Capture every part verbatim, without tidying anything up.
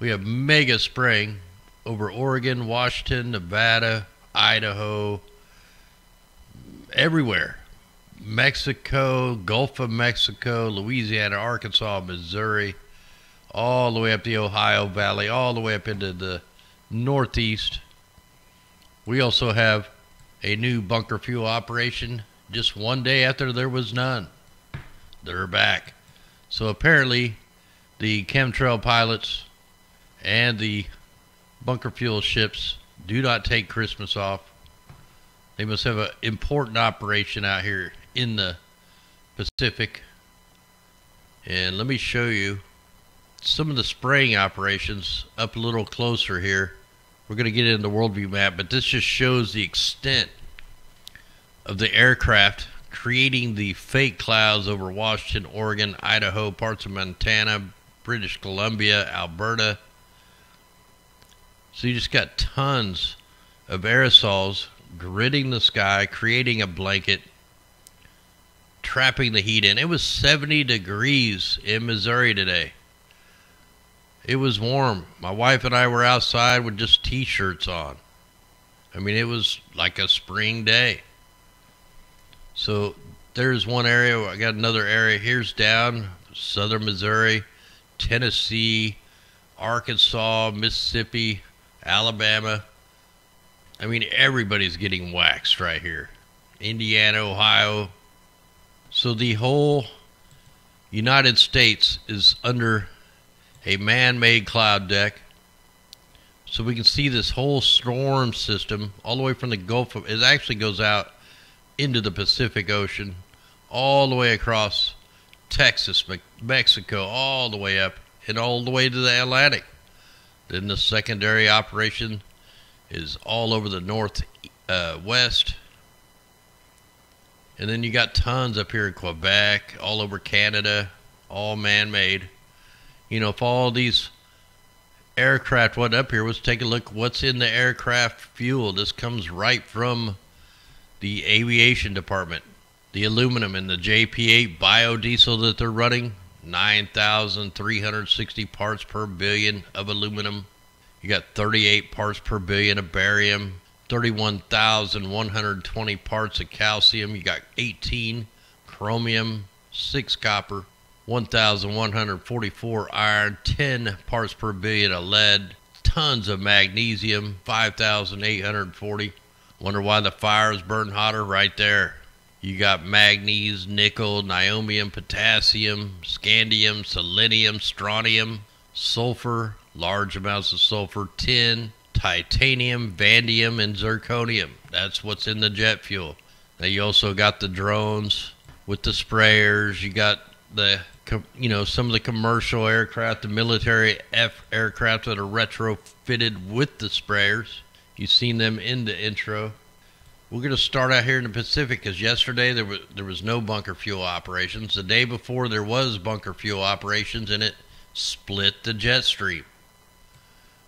We have mega spraying over Oregon, Washington, Nevada, Idaho, everywhere. Mexico, Gulf of Mexico, Louisiana, Arkansas, Missouri, all the way up the Ohio Valley, all the way up into the Northeast. We also have a new bunker fuel operation just one day after there was none. They're back. So apparently the chemtrail pilots and the bunker fuel ships do not take Christmas off. They must have an important operation out here in the Pacific. And let me show you some of the spraying operations up a little closer here. We're going to get into the worldview map, but this just shows the extent of the aircraft creating the fake clouds over Washington, Oregon, Idaho, parts of Montana, British Columbia, Alberta. So you just got tons of aerosols gridding the sky, creating a blanket, trapping the heat in. It was seventy degrees in Missouri today. It was warm. My wife and I were outside with just t-shirts on. I mean, it was like a spring day. So there's one area. I got another area. Here's down southern Missouri, Tennessee, Arkansas, Mississippi, Alabama. I mean, everybody's getting waxed right here. Indiana, Ohio. So the whole United States is under a man-made cloud deck. So we can see this whole storm system all the way from the Gulf of... It actually goes out into the Pacific Ocean, all the way across Texas, Mexico, all the way up, and all the way to the Atlantic. Then the secondary operation is all over the north uh, west, and then you got tons up here in Quebec, all over Canada, all man-made. You know, if all these aircraft went up here, let's take a look what's in the aircraft fuel. This comes right from the aviation department. The aluminum and the J P eight biodiesel that they're running, nine thousand three hundred sixty parts per billion of aluminum. You got thirty-eight parts per billion of barium, thirty-one thousand one hundred twenty parts of calcium. You got eighteen chromium, six copper, one thousand one hundred forty-four iron, ten parts per billion of lead, tons of magnesium, five thousand eight hundred forty. Wonder why the fires burn hotter right there. You got manganese, nickel, niobium, potassium, scandium, selenium, strontium, sulfur, large amounts of sulfur, tin, titanium, vanadium, and zirconium. That's what's in the jet fuel. Now you also got the drones with the sprayers. You got the, you know, some of the commercial aircraft, the military F aircraft that are retrofitted with the sprayers. You've seen them in the intro. We're going to start out here in the Pacific because yesterday there was, there was no bunker fuel operations. The day before there was bunker fuel operations and it split the jet stream.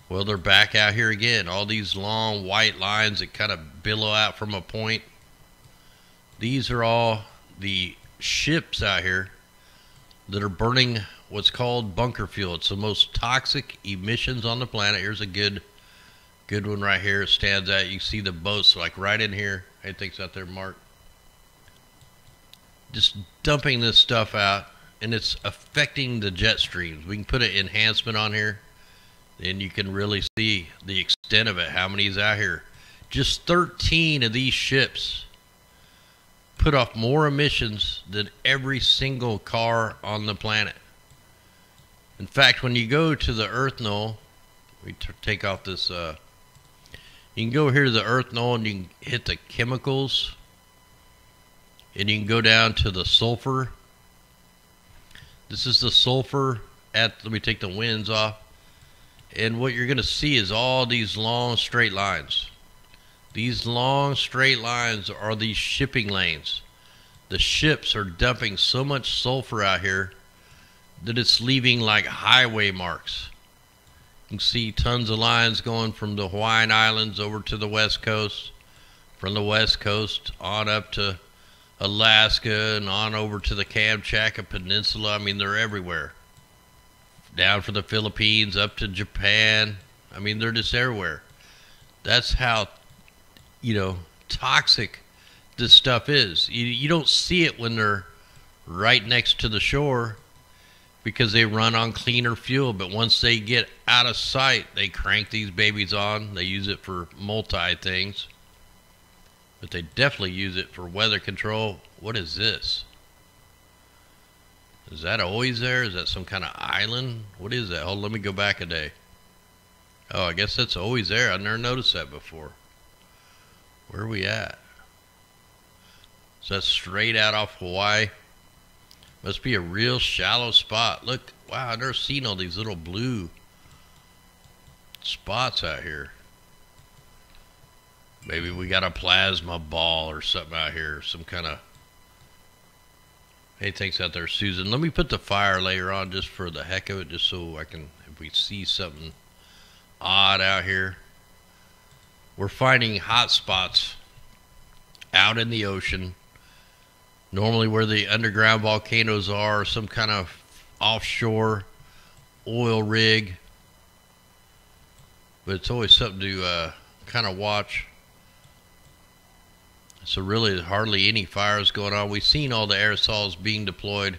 Well, they're back out here again. All these long white lines that kind of billow out from a point. These are all the ships out here that are burning what's called bunker fuel. It's the most toxic emissions on the planet. Here's a good good one right here. It stands out. You see the boats like right in here. I think it's out there, Mark. Just dumping this stuff out, and it's affecting the jet streams. We can put an enhancement on here. And you can really see the extent of it, how many is out here. Just thirteen of these ships put off more emissions than every single car on the planet. In fact, when you go to the Earth Knoll, we take off this, uh, you can go here to the Earth Knoll and you can hit the chemicals, and you can go down to the sulfur. This is the sulfur at, let me take the winds off. And what you're going to see is all these long straight lines. These long straight lines are these shipping lanes. The ships are dumping so much sulfur out here that it's leaving like highway marks. You can see tons of lines going from the Hawaiian Islands over to the West Coast, from the West Coast on up to Alaska and on over to the Kamchatka Peninsula. I mean, they're everywhere. down from the Philippines up to Japan. I mean, they're just everywhere. That's how, you know, toxic this stuff is. You, you don't see it when they're right next to the shore because they run on cleaner fuel. But once they get out of sight, they crank these babies on. They use it for multi things. But they definitely use it for weather control. What is this? Is that always there? Is that some kind of island? What is that? Hold on, let me go back a day. Oh, I guess that's always there. I never noticed that before. Where are we at? So that's straight out off Hawaii. Must be a real shallow spot. Look, wow, I've never seen all these little blue spots out here. Maybe we got a plasma ball or something out here. Some kind of... Hey, thanks out there, Susan. Let me put the fire layer on just for the heck of it, just so I can, if we see something odd out here. We're finding hot spots out in the ocean, normally where the underground volcanoes are, some kind of offshore oil rig. But it's always something to uh, kind of watch. So really hardly any fires going on. We've seen all the aerosols being deployed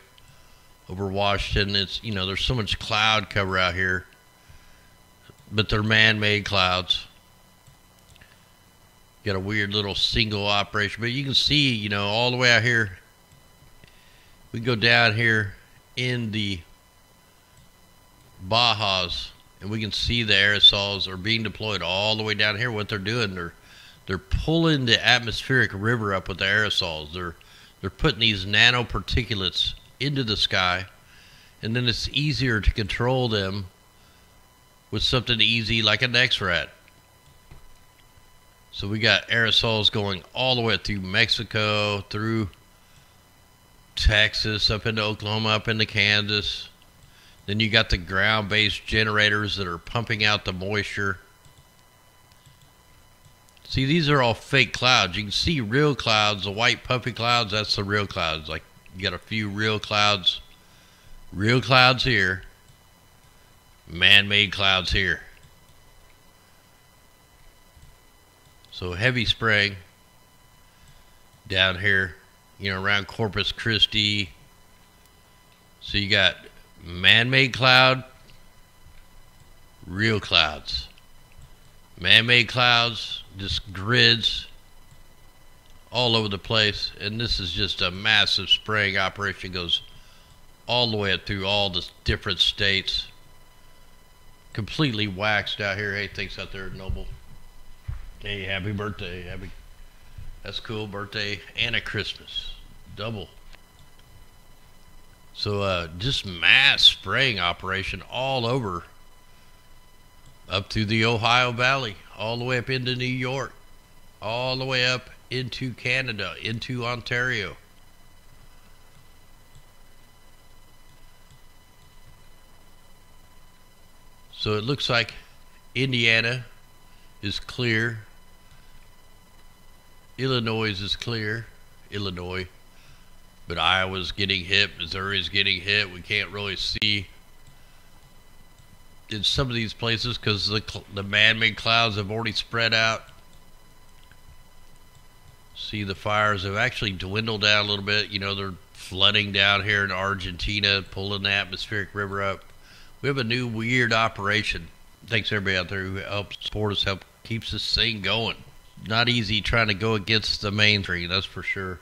over Washington. It's, you know, there's so much cloud cover out here, but they're man-made clouds. Got a weird little single operation, but you can see, you know, all the way out here. We can go down here in the Bajas and we can see the aerosols are being deployed all the way down here. What they're doing, they're They're pulling the atmospheric river up with the aerosols. They're they're putting these nanoparticulates into the sky, and then it's easier to control them with something easy like an X-rat. So we got aerosols going all the way through Mexico, through Texas, up into Oklahoma, up into Kansas. Then you got the ground-based generators that are pumping out the moisture. See, these are all fake clouds. You can see real clouds, the white puffy clouds, that's the real clouds. Like, you got a few real clouds, real clouds here, man-made clouds here. So heavy spraying down here, you know, around Corpus Christi. So you got man-made cloud, real clouds. Man-made clouds, just grids all over the place. And this is just a massive spraying operation. It goes all the way up through all the different states. Completely waxed out here. Hey, thanks out there, Noble. Hey, happy birthday. Happy. That's cool. Birthday and a Christmas. Double. So uh, just mass spraying operation all over. Up through the Ohio Valley, all the way up into New York, all the way up into Canada, into Ontario. So it looks like Indiana is clear. Illinois is clear. Illinois. But Iowa's getting hit. Missouri's getting hit. We can't really see in some of these places because the, the man-made clouds have already spread out. See, the fires have actually dwindled down a little bit. You know, they're flooding down here in Argentina, pulling the atmospheric river up. We have a new weird operation. Thanks everybody out there who helps support us, help keeps this thing going. Not easy trying to go against the mainstream, that's for sure.